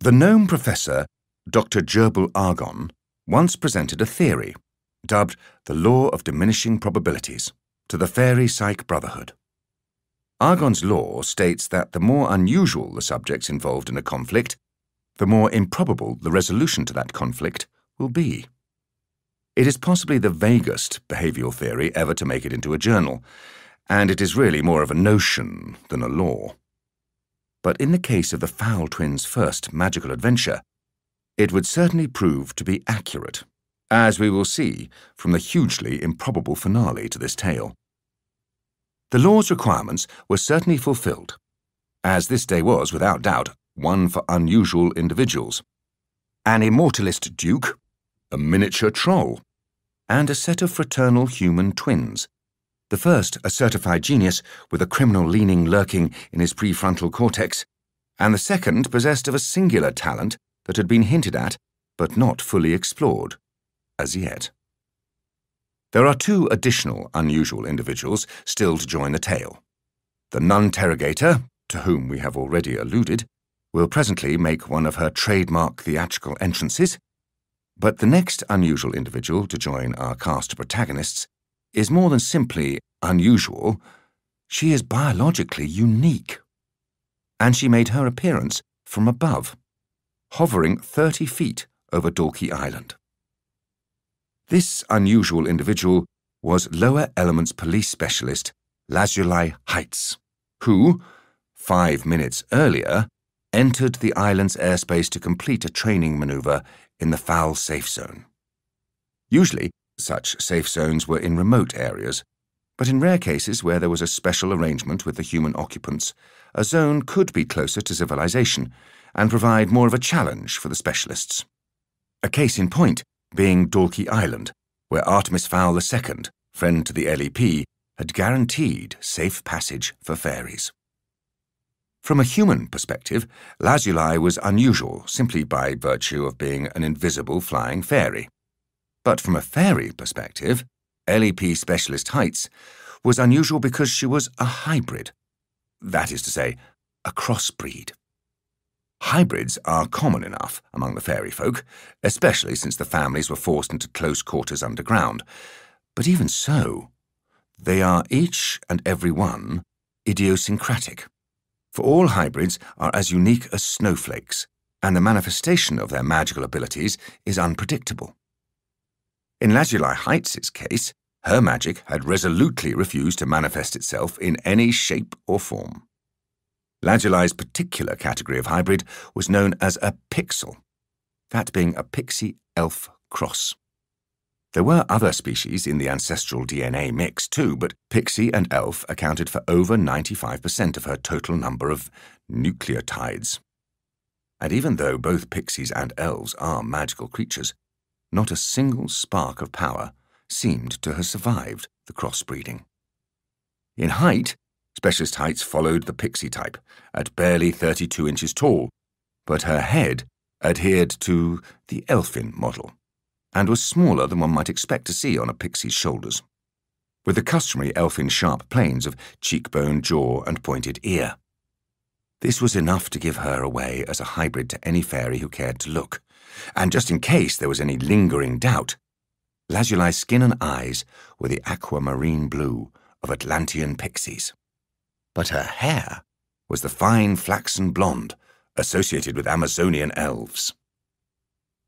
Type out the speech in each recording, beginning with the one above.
The gnome professor, Dr. Gerbil Argon, once presented a theory, dubbed the Law of Diminishing Probabilities, to the Fairy Psych Brotherhood. Argon's law states that the more unusual the subjects involved in a conflict, the more improbable the resolution to that conflict will be. It is possibly the vaguest behavioral theory ever to make it into a journal, and it is really more of a notion than a law. But in the case of the Fowl Twins' first magical adventure, it would certainly prove to be accurate, as we will see from the hugely improbable finale to this tale. The law's requirements were certainly fulfilled, as this day was, without doubt, one for unusual individuals. An immortalist duke, a miniature troll, and a set of fraternal human twins. The first, a certified genius with a criminal leaning lurking in his prefrontal cortex, and the second possessed of a singular talent that had been hinted at but not fully explored as yet. There are two additional unusual individuals still to join the tale. The Nun-Terrogator, to whom we have already alluded, will presently make one of her trademark theatrical entrances, but the next unusual individual to join our cast of protagonists is more than simply unusual. She is biologically unique. And she made her appearance from above, hovering 30 feet over Dalkey Island. This unusual individual was Lower Elements Police Specialist Lazuli Heights, who, 5 minutes earlier, entered the island's airspace to complete a training manoeuvre in the Fowl Safe Zone. Usually, such safe zones were in remote areas, but in rare cases where there was a special arrangement with the human occupants, a zone could be closer to civilization and provide more of a challenge for the specialists. A case in point being Dalkey Island, where Artemis Fowl II, friend to the LEP, had guaranteed safe passage for fairies. From a human perspective, Lazuli was unusual simply by virtue of being an invisible flying fairy. But from a fairy perspective, LEP Specialist Heights was unusual because she was a hybrid, that is to say, a crossbreed. Hybrids are common enough among the fairy folk, especially since the families were forced into close quarters underground. But even so, they are each and every one idiosyncratic. For all hybrids are as unique as snowflakes, and the manifestation of their magical abilities is unpredictable. In Lazuli Heights' case, her magic had resolutely refused to manifest itself in any shape or form. Lazuli's particular category of hybrid was known as a pixel, that being a pixie-elf cross. There were other species in the ancestral DNA mix too, but pixie and elf accounted for over 95% of her total number of nucleotides. And even though both pixies and elves are magical creatures, not a single spark of power seemed to have survived the crossbreeding. In height, Specialist Heights followed the pixie type, at barely 32 inches tall, but her head adhered to the elfin model and was smaller than one might expect to see on a pixie's shoulders, with the customary elfin sharp planes of cheekbone, jaw, and pointed ear. This was enough to give her away as a hybrid to any fairy who cared to look, and just in case there was any lingering doubt, Lazuli's skin and eyes were the aquamarine blue of Atlantean pixies. But her hair was the fine flaxen blonde associated with Amazonian elves.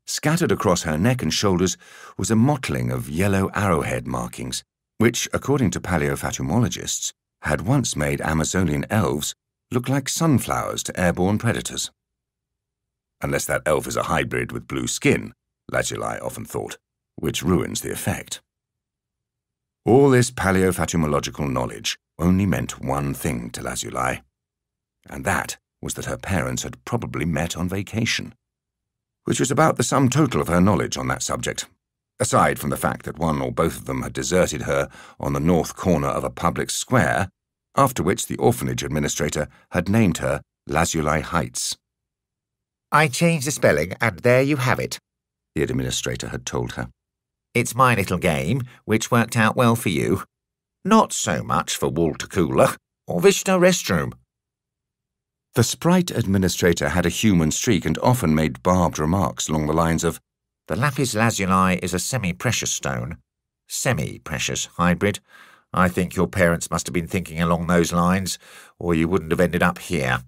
Scattered across her neck and shoulders was a mottling of yellow arrowhead markings, which, according to paleophatumologists, had once made Amazonian elves look like sunflowers to airborne predators. Unless that elf is a hybrid with blue skin, Lazuli often thought, which ruins the effect. All this paleophatumological knowledge only meant one thing to Lazuli, and that was that her parents had probably met on vacation, which was about the sum total of her knowledge on that subject, aside from the fact that one or both of them had deserted her on the north corner of a public square, after which the orphanage administrator had named her Lazuli Heights. "I changed the spelling, and there you have it," the administrator had told her. "It's my little game, which worked out well for you. Not so much for Walter Cooler or Vishnu Restroom." The Sprite administrator had a human streak and often made barbed remarks along the lines of, "The Lapis Lazuli is a semi-precious stone, semi-precious hybrid. I think your parents must have been thinking along those lines, or you wouldn't have ended up here."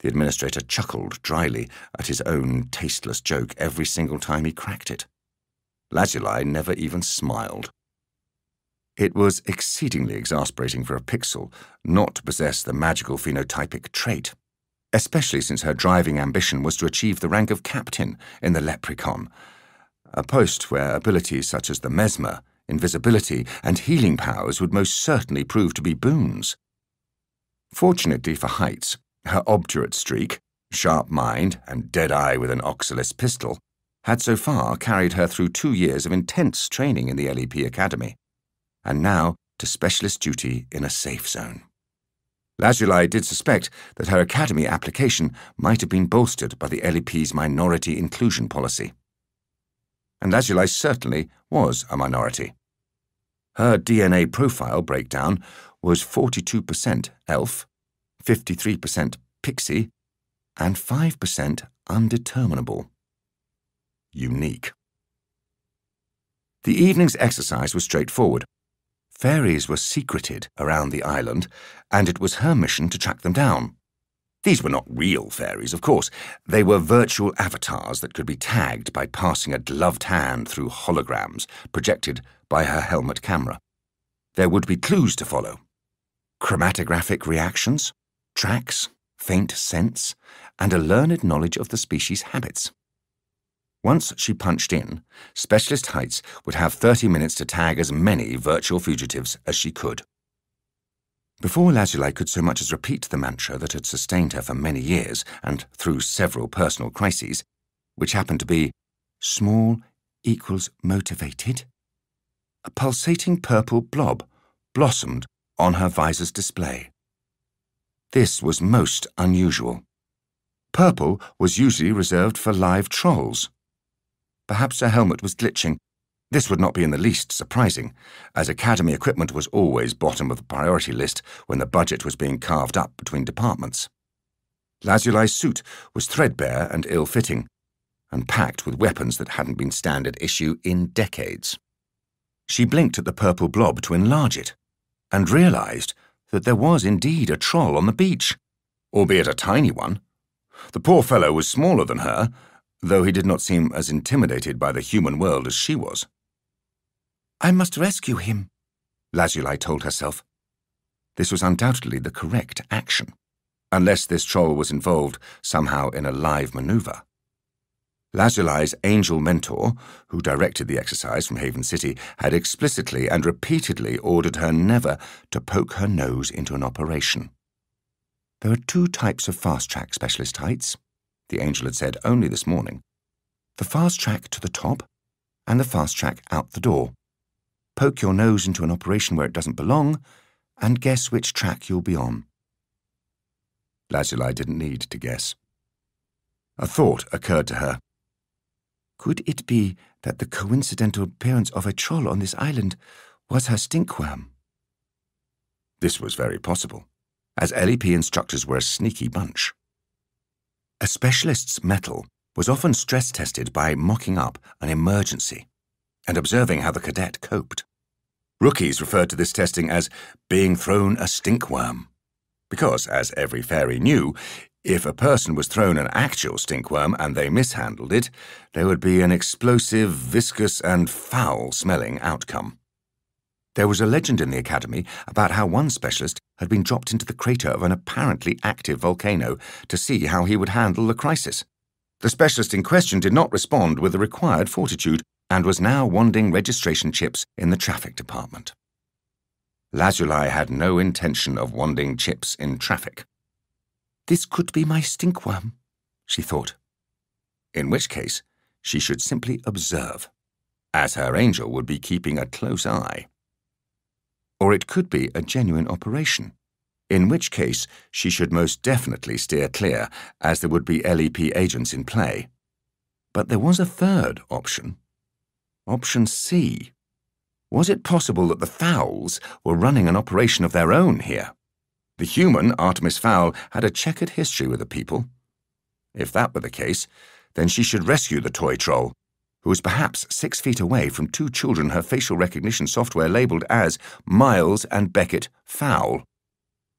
The administrator chuckled dryly at his own tasteless joke every single time he cracked it. Lazuli never even smiled. It was exceedingly exasperating for a pixel not to possess the magical phenotypic trait, especially since her driving ambition was to achieve the rank of captain in the Leprechaun, a post where abilities such as the mesmer, invisibility, and healing powers would most certainly prove to be boons. Fortunately for Heights, her obdurate streak, sharp mind, and dead eye with an oxalis pistol had so far carried her through 2 years of intense training in the LEP Academy, and now to specialist duty in a safe zone. Lazuli did suspect that her academy application might have been bolstered by the LEP's minority inclusion policy. And Lazuli certainly was a minority. Her DNA profile breakdown was 42% elf, 53% pixie, and 5% undeterminable. Unique. The evening's exercise was straightforward. Fairies were secreted around the island, and it was her mission to track them down. These were not real fairies, of course. They were virtual avatars that could be tagged by passing a gloved hand through holograms projected by her helmet camera. There would be clues to follow. Chromatographic reactions, tracks, faint scents, and a learned knowledge of the species' habits. Once she punched in, Specialist Heights would have 30 minutes to tag as many virtual fugitives as she could. Before Lazuli could so much as repeat the mantra that had sustained her for many years and through several personal crises, which happened to be small equals motivated, a pulsating purple blob blossomed on her visor's display. This was most unusual. Purple was usually reserved for live trolls. Perhaps her helmet was glitching. This would not be in the least surprising, as academy equipment was always bottom of the priority list when the budget was being carved up between departments. Lazuli's suit was threadbare and ill-fitting, and packed with weapons that hadn't been standard issue in decades. She blinked at the purple blob to enlarge it, and realized that there was indeed a troll on the beach, albeit a tiny one. The poor fellow was smaller than her, though he did not seem as intimidated by the human world as she was. "I must rescue him," Lazuli told herself. This was undoubtedly the correct action, unless this troll was involved somehow in a live maneuver. Lazuli's angel mentor, who directed the exercise from Haven City, had explicitly and repeatedly ordered her never to poke her nose into an operation. "There are two types of fast-track, Specialist Heights," the angel had said only this morning. "The fast-track to the top and the fast-track out the door. Poke your nose into an operation where it doesn't belong, and guess which track you'll be on." Lazuli didn't need to guess. A thought occurred to her. Could it be that the coincidental appearance of a troll on this island was her stinkworm? This was very possible, as LEP instructors were a sneaky bunch. A specialist's mettle was often stress-tested by mocking up an emergency and observing how the cadet coped. Rookies referred to this testing as being thrown a stinkworm, because, as every fairy knew, if a person was thrown an actual stinkworm and they mishandled it, there would be an explosive, viscous, and foul-smelling outcome. There was a legend in the academy about how one specialist had been dropped into the crater of an apparently active volcano to see how he would handle the crisis. The specialist in question did not respond with the required fortitude and was now wandering registration chips in the traffic department. Lazuli had no intention of wandering chips in traffic. "This could be my stinkworm," she thought. In which case, she should simply observe, as her angel would be keeping a close eye. Or it could be a genuine operation, in which case she should most definitely steer clear, as there would be LEP agents in play. But there was a third option. Option C. Was it possible that the fowls were running an operation of their own here? The human, Artemis Fowl, had a checkered history with the people. If that were the case, then she should rescue the toy troll, who was perhaps 6 feet away from two children her facial recognition software labelled as Miles and Beckett Fowl.